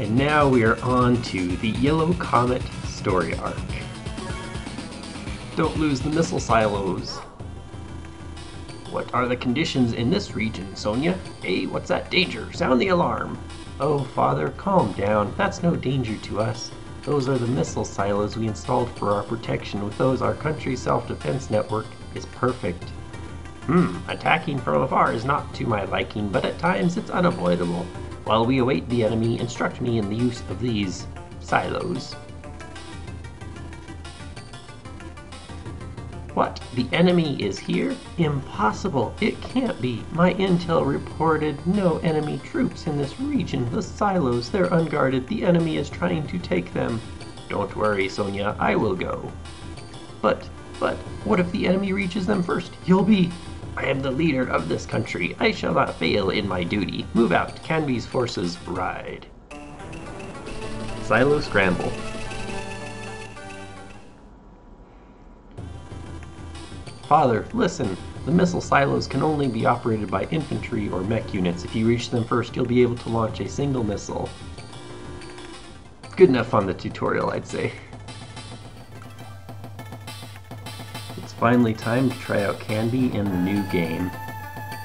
And now we are on to the Yellow Comet story arc. Don't lose the missile silos. What are the conditions in this region, Sonya? Hey, what's that danger? Sound the alarm. Oh, Father, calm down. That's no danger to us. Those are the missile silos we installed for our protection. With those, our country's self-defense network is perfect. Attacking from afar is not to my liking, but at times it's unavoidable. While we await the enemy, instruct me in the use of these silos. What? The enemy is here? Impossible! It can't be! My intel reported no enemy troops in this region. The silos, they're unguarded. The enemy is trying to take them. Don't worry, Sonya. I will go. But, what if the enemy reaches them first? You'll be... I am the leader of this country. I shall not fail in my duty. Move out. Kanbei's forces ride. Silo Scramble. Father, listen. The missile silos can only be operated by infantry or mech units. If you reach them first, you'll be able to launch a single missile. Good enough on the tutorial, I'd say. It's finally time to try out Kanbei in the new game.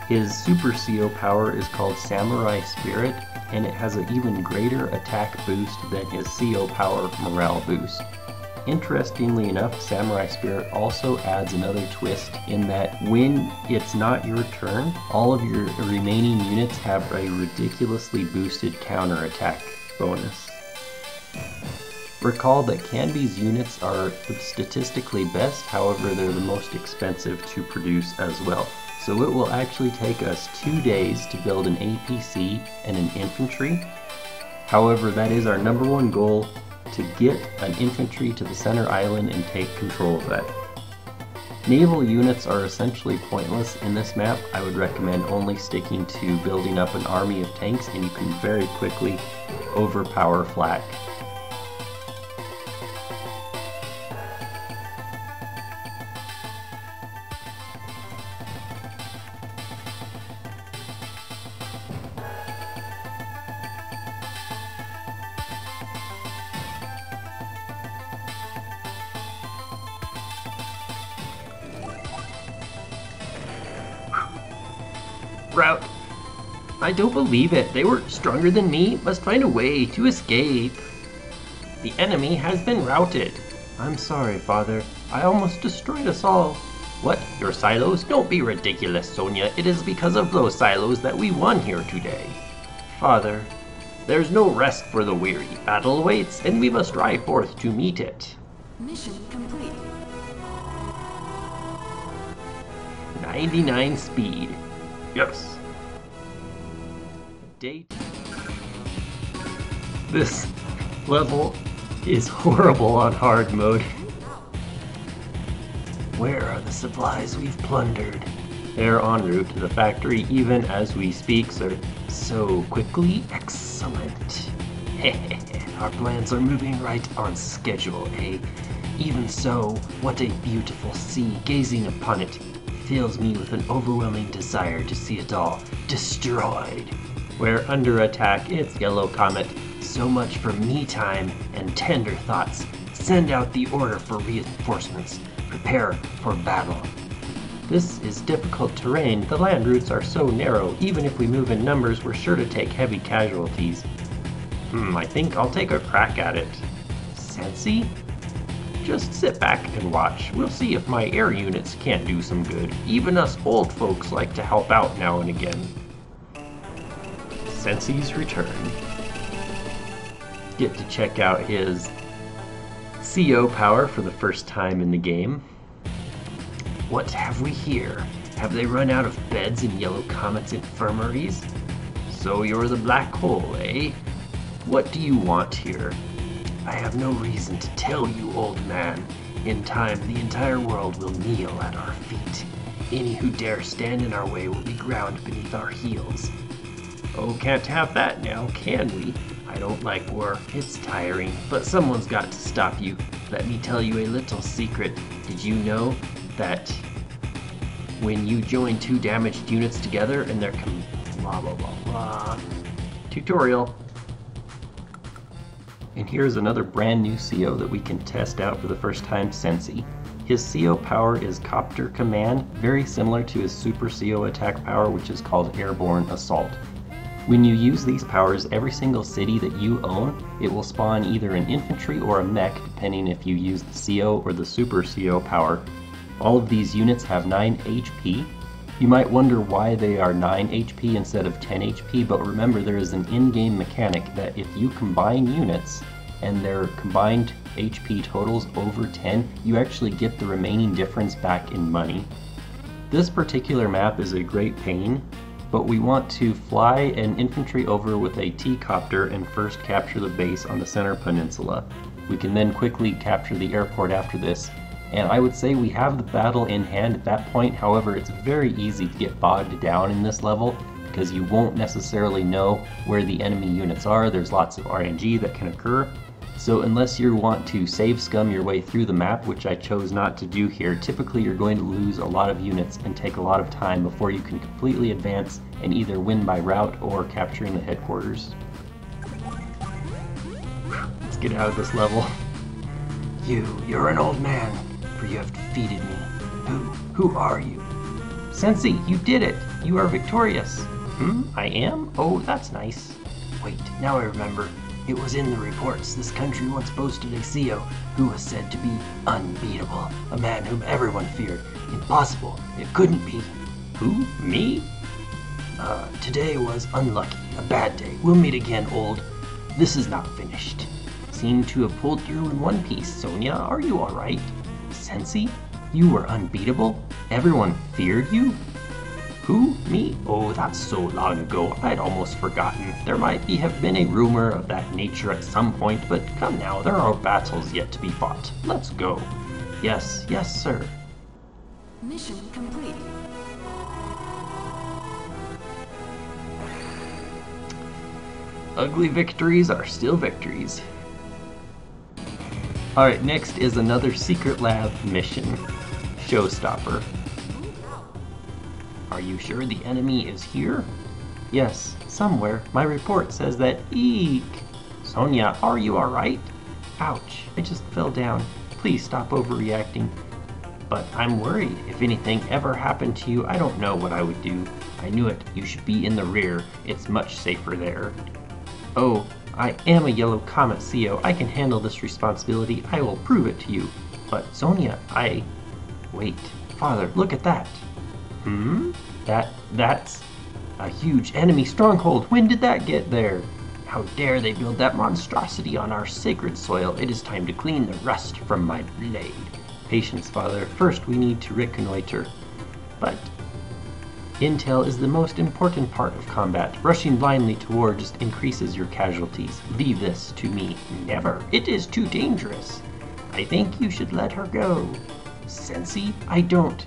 His Super CO power is called Samurai Spirit, and it has an even greater attack boost than his CO power morale boost. Interestingly enough, Samurai Spirit also adds another twist in that when it's not your turn, all of your remaining units have a ridiculously boosted counterattack bonus. Recall that Kanbei's units are statistically best, however they're the most expensive to produce as well. So it will actually take us 2 days to build an APC and an infantry. However, that is our number one goal, to get an infantry to the center island and take control of that. Naval units are essentially pointless in this map. I would recommend only sticking to building up an army of tanks, and you can very quickly overpower Flak. Route. I don't believe it. They were stronger than me. Must find a way to escape. The enemy has been routed. I'm sorry, Father. I almost destroyed us all. What? Your silos? Don't be ridiculous, Sonya. It is because of those silos that we won here today. Father, there's no rest for the weary. Battle awaits, and we must drive forth to meet it. Mission complete. 99 speed. Yes. Date. This level is horrible on hard mode. Where are the supplies we've plundered? They're en route to the factory even as we speak, sir. So quickly? Excellent. Our plans are moving right on schedule, eh? Even so, what a beautiful sea. Gazing upon it fills me with an overwhelming desire to see it all destroyed. We're under attack. It's Yellow Comet. So much for me time and tender thoughts. Send out the order for reinforcements. Prepare for battle. This is difficult terrain. The land routes are so narrow. Even if we move in numbers, we're sure to take heavy casualties. I think I'll take a crack at it. Sensei? Just sit back and watch. We'll see if my air units can't do some good. Even us old folks like to help out now and again. Sensei's Return. Get to check out his CO power for the first time in the game. What have we here? Have they run out of beds in Yellow Comet's infirmaries? So you're the Black Hole, eh? What do you want here? I have no reason to tell you, old man. In time, the entire world will kneel at our feet. Any who dare stand in our way will be ground beneath our heels. Oh, can't have that now, can we? I don't like war. It's tiring, but someone's got to stop you. Let me tell you a little secret. Did you know that when you join two damaged units together and they're blah, blah, blah, blah. Tutorial. And here is another brand new CO that we can test out for the first time, Sensei. His CO power is Copter Command, very similar to his Super CO attack power, which is called Airborne Assault. When you use these powers, every single city that you own, it will spawn either an infantry or a mech, depending if you use the CO or the Super CO power. All of these units have 9 HP. You might wonder why they are 9 HP instead of 10 HP, but remember there is an in-game mechanic that if you combine units and their combined HP totals over 10, you actually get the remaining difference back in money. This particular map is a great pain, but we want to fly an infantry over with a T-copter and first capture the base on the center peninsula. We can then quickly capture the airport after this. And I would say we have the battle in hand at that point. However, it's very easy to get bogged down in this level because you won't necessarily know where the enemy units are. There's lots of RNG that can occur. So unless you want to save scum your way through the map, which I chose not to do here, typically you're going to lose a lot of units and take a lot of time before you can completely advance and either win by route or capturing the headquarters. Let's get out of this level. You're an old man. For you have defeated me. Who are you? Sensei, you did it! You are victorious! I am? Oh, that's nice. Wait, now I remember. It was in the reports. This country once boasted a CEO who was said to be unbeatable. A man whom everyone feared. Impossible. It couldn't be. Who? Me? Today was unlucky. A bad day. We'll meet again, old. This is not finished. Seem to have pulled through in one piece. Sonya, are you alright? Sensei, you were unbeatable? Everyone feared you? Who? Me? Oh, that's so long ago, I'd almost forgotten. There might have been a rumor of that nature at some point, but come now, there are battles yet to be fought. Let's go. Yes, yes, sir. Mission complete. Ugly victories are still victories. Alright, next is another secret lab mission, Show Stopper. Are you sure the enemy is here? Yes, somewhere. My report says that. Eek! Sonya, are you alright? Ouch, I just fell down. Please stop overreacting. But I'm worried. If anything ever happened to you, I don't know what I would do. I knew it. You should be in the rear. It's much safer there. Oh. I am a Yellow Comet CO. I can handle this responsibility. I will prove it to you. But Sonya, I... Wait. Father, look at that. That's... a huge enemy stronghold. When did that get there? How dare they build that monstrosity on our sacred soil. It is time to clean the rust from my blade. Patience, Father. First we need to reconnoiter. But... intel is the most important part of combat. Rushing blindly to war just increases your casualties. Leave this to me. Never. It is too dangerous. I think you should let her go. Sensei, I don't.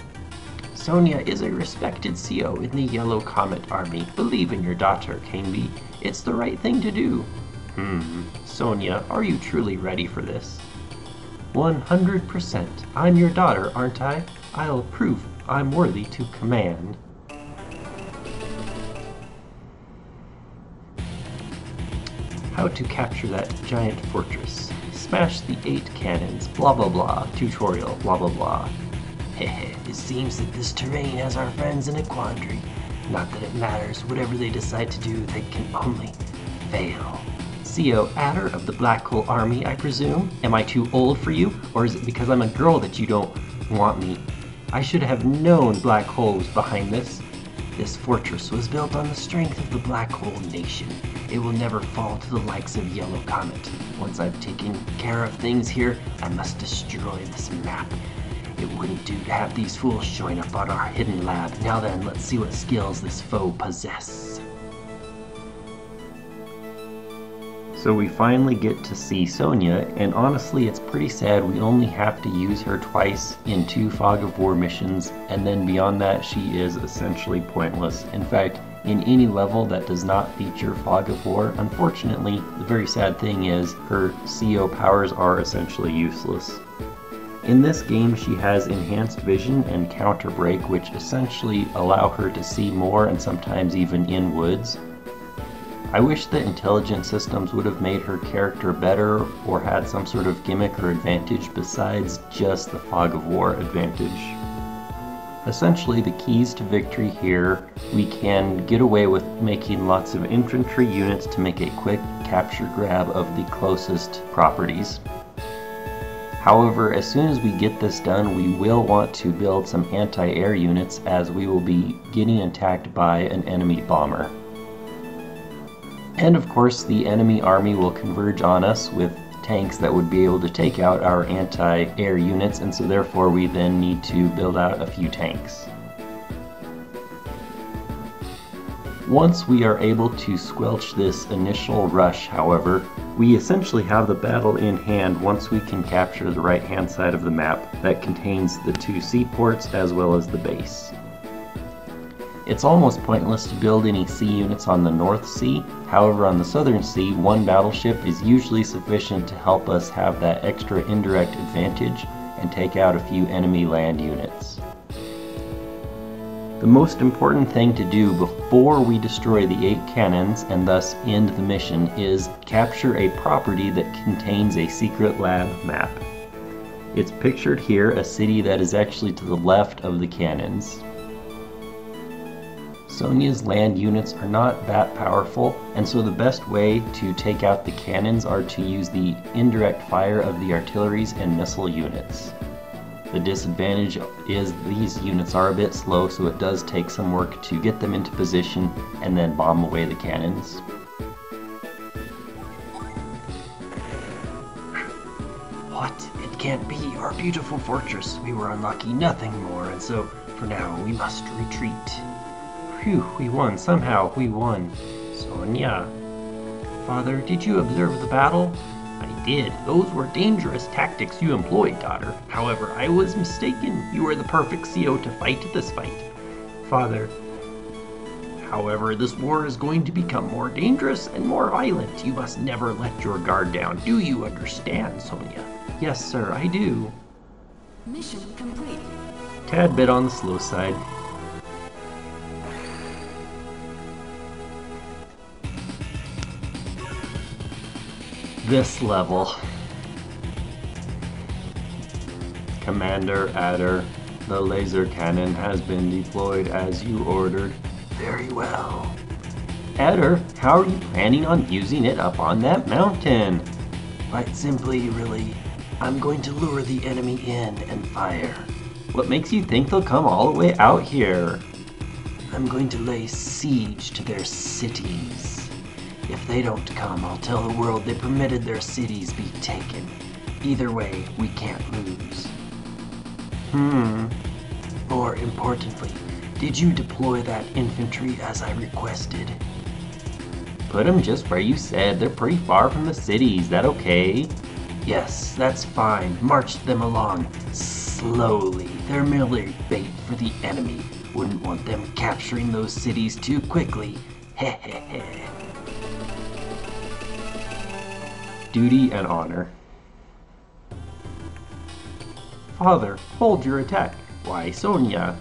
Sonya is a respected CO in the Yellow Comet Army. Believe in your daughter, Kanbei. It's the right thing to do. Sonya, are you truly ready for this? 100%. I'm your daughter, aren't I? I'll prove I'm worthy to command. How to capture that giant fortress. Smash the 8 cannons, blah blah blah, tutorial, blah blah blah. Hehe, it seems that this terrain has our friends in a quandary. Not that it matters, whatever they decide to do, they can only fail. CO Adder of the Black Hole Army, I presume? Am I too old for you? Or is it because I'm a girl that you don't want me? I should have known Black Hole was behind this. This fortress was built on the strength of the Black Hole Nation. It will never fall to the likes of Yellow Comet. Once I've taken care of things here, I must destroy this map. It wouldn't do to have these fools showing up on our hidden lab. Now then, let's see what skills this foe possesses. So we finally get to see Sonya, and honestly it's pretty sad we only have to use her twice in 2 Fog of War missions, and then beyond that she is essentially pointless. In fact, in any level that does not feature Fog of War, unfortunately, the very sad thing is her CO powers are essentially useless. In this game, she has enhanced vision and Counterbreak, which essentially allow her to see more and sometimes even in woods. I wish the intelligent systems would have made her character better or had some sort of gimmick or advantage besides just the fog of war advantage. Essentially, the keys to victory here, we can get away with making lots of infantry units to make a quick capture grab of the closest properties. However, as soon as we get this done, we will want to build some anti-air units as we will be getting attacked by an enemy bomber. And of course, the enemy army will converge on us with tanks that would be able to take out our anti-air units, and so therefore we then need to build out a few tanks. Once we are able to squelch this initial rush, however, we essentially have the battle in hand once we can capture the right-hand side of the map that contains the two seaports as well as the base. It's almost pointless to build any sea units on the North Sea, however on the Southern Sea, one battleship is usually sufficient to help us have that extra indirect advantage and take out a few enemy land units. The most important thing to do before we destroy the 8 cannons and thus end the mission is capture a property that contains a secret lab map. It's pictured here, a city that is actually to the left of the cannons. Sonya's land units are not that powerful, and so the best way to take out the cannons are to use the indirect fire of the artilleries and missile units. The disadvantage is these units are a bit slow, so it does take some work to get them into position and then bomb away the cannons. What? It can't be! Our beautiful fortress! We were unlucky, nothing more, and so for now we must retreat. Phew, we won, somehow we won. Sonya! Father, did you observe the battle? I did. Those were dangerous tactics you employed, daughter. However, I was mistaken. You are the perfect CO to fight this fight. Father, however, this war is going to become more dangerous and more violent. You must never let your guard down. Do you understand, Sonya? Yes, sir, I do. Mission complete. Tad bit on the slow side. This level. Commander Adder, the laser cannon has been deployed as you ordered. Very well. Adder, how are you planning on using it up on that mountain? Quite simply, really. I'm going to lure the enemy in and fire. What makes you think they'll come all the way out here? I'm going to lay siege to their cities. If they don't come, I'll tell the world they permitted their cities be taken. Either way, we can't lose. More importantly, did you deploy that infantry as I requested? Put them just where you said. They're pretty far from the city. Is that okay? Yes, that's fine. March them along slowly. They're merely bait for the enemy. Wouldn't want them capturing those cities too quickly. Hehehe. Duty and Honor. Father, hold your attack. Why, Sonya?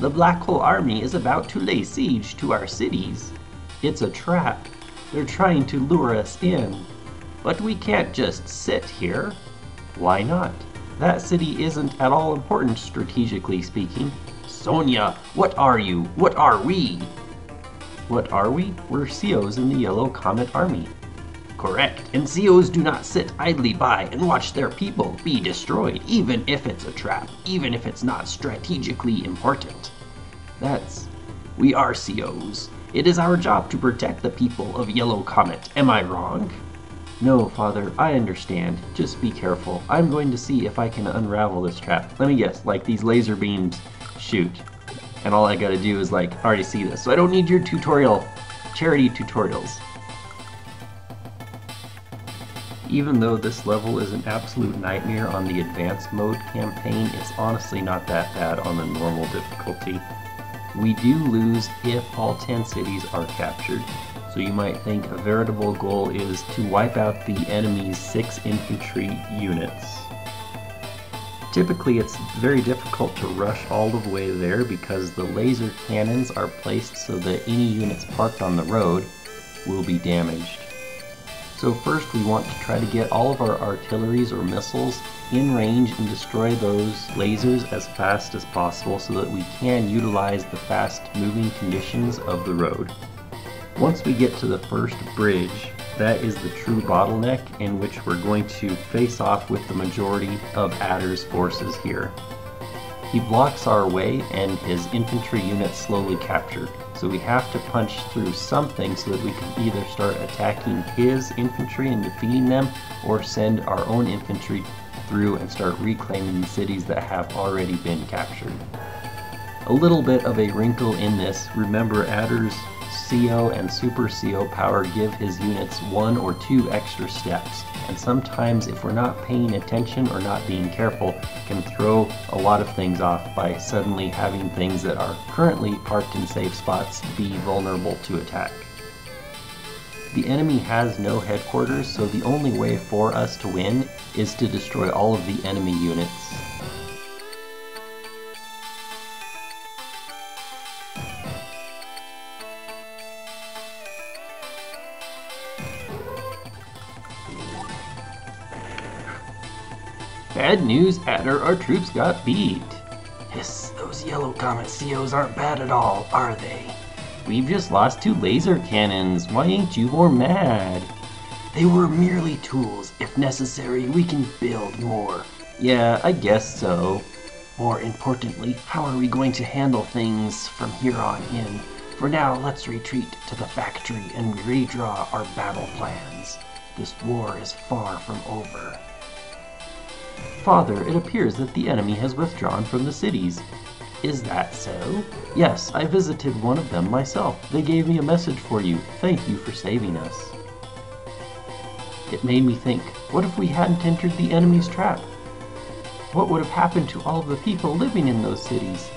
The Black Hole Army is about to lay siege to our cities. It's a trap. They're trying to lure us in. But we can't just sit here. Why not? That city isn't at all important, strategically speaking. Sonya, what are you? What are we? What are we? We're COs in the Yellow Comet Army. Correct, and COs do not sit idly by and watch their people be destroyed, even if it's a trap, even if it's not strategically important. We are COs. It is our job to protect the people of Yellow Comet. Am I wrong? No, Father, I understand. Just be careful. I'm going to see if I can unravel this trap. Let me guess, like these laser beams shoot. And all I gotta do is like, I already see this, so I don't need your tutorial, charity tutorials. Even though this level is an absolute nightmare on the advanced mode campaign, it's honestly not that bad on the normal difficulty. We do lose if all 10 cities are captured, so you might think a veritable goal is to wipe out the enemy's 6 infantry units. Typically it's very difficult to rush all the way there because the laser cannons are placed so that any units parked on the road will be damaged. So first we want to try to get all of our artilleries or missiles in range and destroy those lasers as fast as possible so that we can utilize the fast moving conditions of the road. Once we get to the first bridge, that is the true bottleneck in which we're going to face off with the majority of Adder's forces here. He blocks our way and his infantry unit slowly captured, so we have to punch through something so that we can either start attacking his infantry and defeating them, or send our own infantry through and start reclaiming the cities that have already been captured. A little bit of a wrinkle in this, remember Adder's CO and Super CO power give his units 1 or 2 extra steps, and sometimes if we're not paying attention or not being careful, can throw a lot of things off by suddenly having things that are currently parked in safe spots be vulnerable to attack. The enemy has no headquarters, so the only way for us to win is to destroy all of the enemy units. Bad news, Adder, our troops got beat. Hiss, those Yellow Comet COs aren't bad at all, are they? We've just lost 2 laser cannons, why ain't you more mad? They were merely tools. If necessary, we can build more. Yeah, I guess so. More importantly, how are we going to handle things from here on in? For now, let's retreat to the factory and redraw our battle plans. This war is far from over. Father, it appears that the enemy has withdrawn from the cities. Is that so? Yes, I visited one of them myself. They gave me a message for you. Thank you for saving us. It made me think, what if we hadn't entered the enemy's trap? What would have happened to all of the people living in those cities?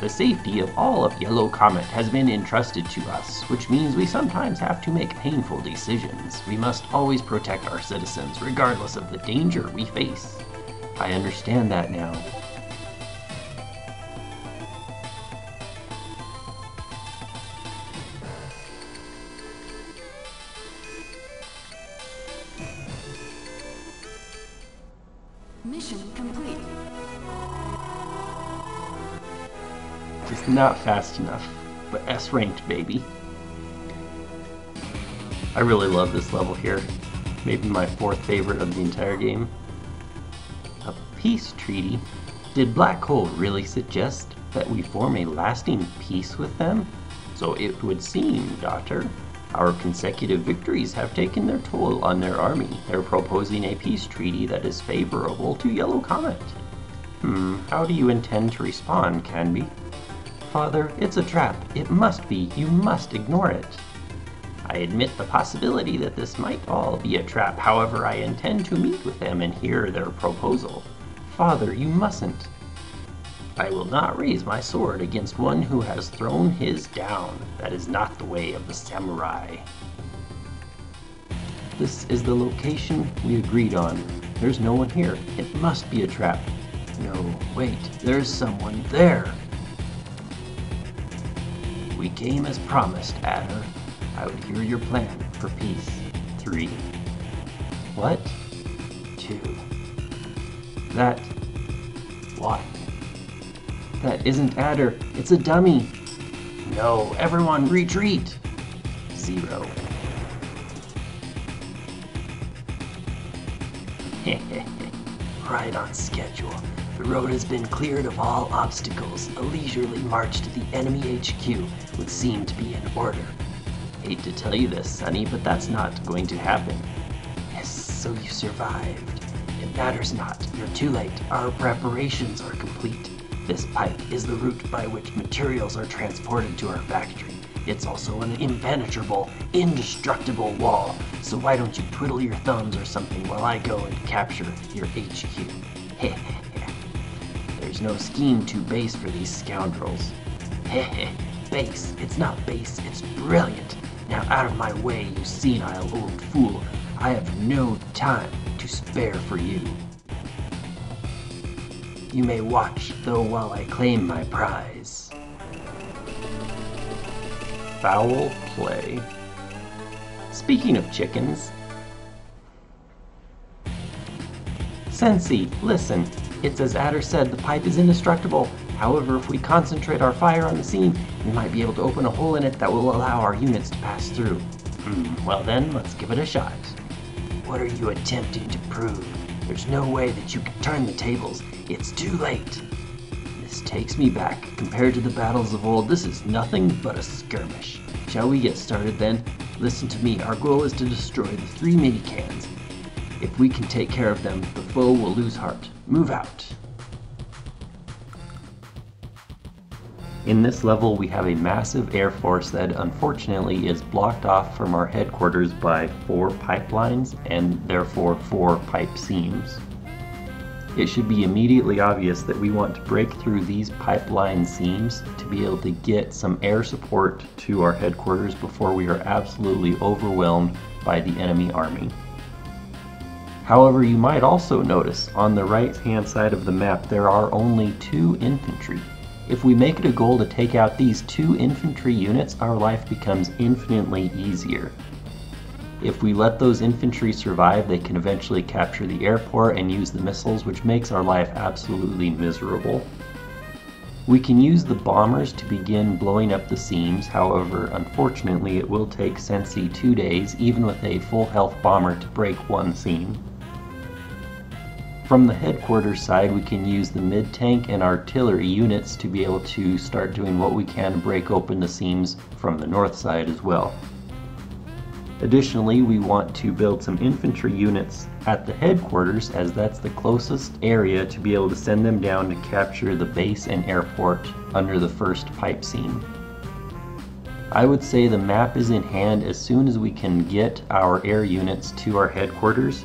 The safety of all of Yellow Comet has been entrusted to us, which means we sometimes have to make painful decisions. We must always protect our citizens, regardless of the danger we face. I understand that now. Mission complete. It's not fast enough, but S ranked, baby. I really love this level here. Maybe my 4th favorite of the entire game. Peace treaty? Did Black Hole really suggest that we form a lasting peace with them? So it would seem, daughter. Our consecutive victories have taken their toll on their army. They're proposing a peace treaty that is favorable to Yellow Comet. How do you intend to respond, Kanbei? Father, it's a trap. It must be. You must ignore it. I admit the possibility that this might all be a trap. However, I intend to meet with them and hear their proposal. Father, you mustn't. I will not raise my sword against one who has thrown his down. That is not the way of the samurai. This is the location we agreed on. There's no one here. It must be a trap. No, wait, there's someone there. We came as promised, Adder. I would hear your plan for peace. 3. What? 2. That... what? That isn't Adder, it's a dummy! No, everyone retreat! 0. Right on schedule. The road has been cleared of all obstacles. A leisurely march to the enemy HQ would seem to be in order. Hate to tell you this, Sonny, but that's not going to happen. Yes, so you survived. It matters not. You're too late. Our preparations are complete. This pipe is the route by which materials are transported to our factory. It's also an impenetrable, indestructible wall. So why don't you twiddle your thumbs or something while I go and capture your HQ? Heh. There's no scheme too base for these scoundrels. Heh. Base. It's not base. It's brilliant. Now out of my way, you senile old fool. I have no time to spare for you. You may watch, though, while I claim my prize. Foul play. Speaking of chickens... Sensei, listen. It's as Adder said, the pipe is indestructible. However, if we concentrate our fire on the scene, we might be able to open a hole in it that will allow our units to pass through. Well then, let's give it a shot. What are you attempting to prove? There's no way that you can turn the tables. It's too late. This takes me back. Compared to the battles of old, this is nothing but a skirmish. Shall we get started then? Listen to me, our goal is to destroy the 3 minicans. If we can take care of them, the foe will lose heart. Move out. In this level, we have a massive air force that unfortunately is blocked off from our headquarters by 4 pipelines and therefore 4 pipe seams. It should be immediately obvious that we want to break through these pipeline seams to be able to get some air support to our headquarters before we are absolutely overwhelmed by the enemy army. However, you might also notice on the right-hand side of the map there are only 2 infantry. If we make it a goal to take out these 2 infantry units, our life becomes infinitely easier. If we let those infantry survive, they can eventually capture the airport and use the missiles, which makes our life absolutely miserable. We can use the bombers to begin blowing up the seams, however, unfortunately it will take Sensei 2 days, even with a full health bomber, to break 1 seam. From the headquarters side, we can use the mid-tank and artillery units to be able to start doing what we can to break open the seams from the north side as well. Additionally, we want to build some infantry units at the headquarters, as that's the closest area to be able to send them down to capture the base and airport under the first pipe seam. I would say the map is in hand as soon as we can get our air units to our headquarters.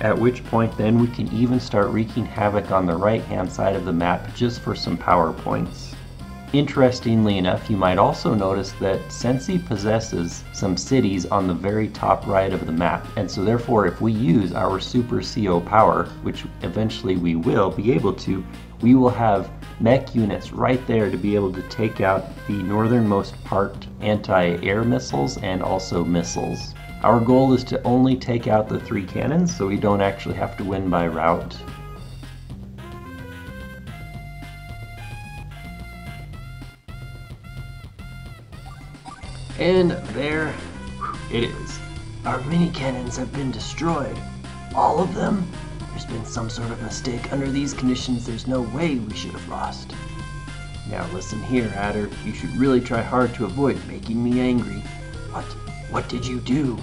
At which point then we can even start wreaking havoc on the right hand side of the map just for some power points. Interestingly enough, you might also notice that Sensei possesses some cities on the very top right of the map, and so therefore if we use our Super CO power, which eventually we will be able to, we will have mech units right there to be able to take out the northernmost part anti-air missiles and also missiles. Our goal is to only take out the 3 cannons, so we don't actually have to win by route. And there it is. Our mini cannons have been destroyed. All of them? There's been some sort of mistake. Under these conditions, there's no way we should have lost. Now listen here, Adder. You should really try hard to avoid making me angry. What did you do?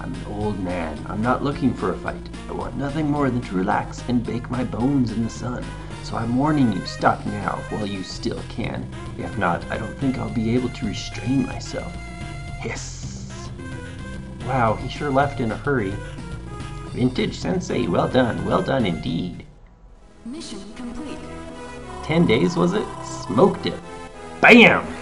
I'm an old man. I'm not looking for a fight. I want nothing more than to relax and bake my bones in the sun. So I'm warning you, stop now while you still can. If not, I don't think I'll be able to restrain myself. Hiss! Wow, he sure left in a hurry. Vintage Sensei, well done indeed. Mission complete. 10 days was it? Smoked it. BAM!